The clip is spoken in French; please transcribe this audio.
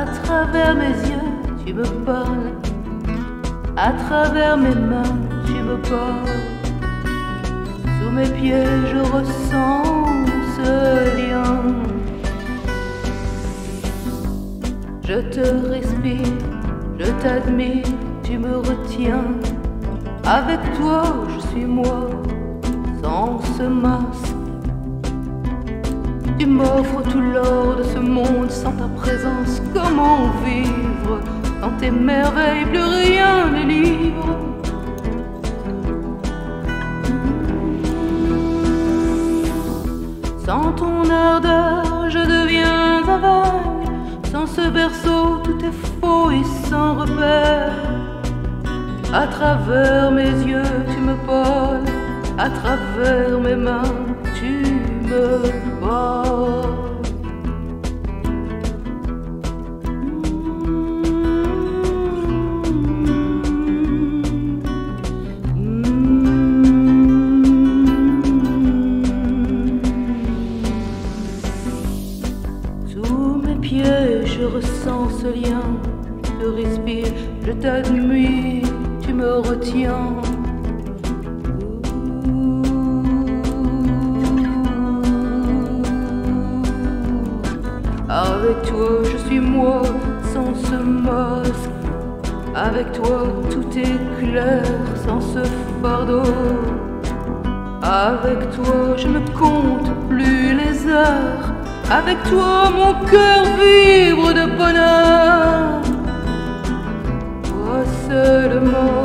À travers mes yeux, tu me parles. À travers mes mains, tu me parles. Sous mes pieds, je ressens ce lien. Je te respire, je t'admire, tu me retiens. Avec toi, je suis moi, sans ce masque. Tu m'offres tout l'or de ce monde, sans ta présence, comment vivre? Dans tes merveilles, plus rien n'est libre. Sans ton ardeur, je deviens aveugle. Sans ce berceau, tout est faux et sans repère. À travers mes yeux, tu me parles. À travers mes mains, tu me parles. Sous mes pieds, je ressens ce lien. Je respire, je t'admire, tu me retiens. Avec toi, je suis moi, sans ce masque. Avec toi, tout est clair, sans ce fardeau. Avec toi, je ne compte plus les heures. Avec toi, mon cœur vibre de bonheur. Toi seulement.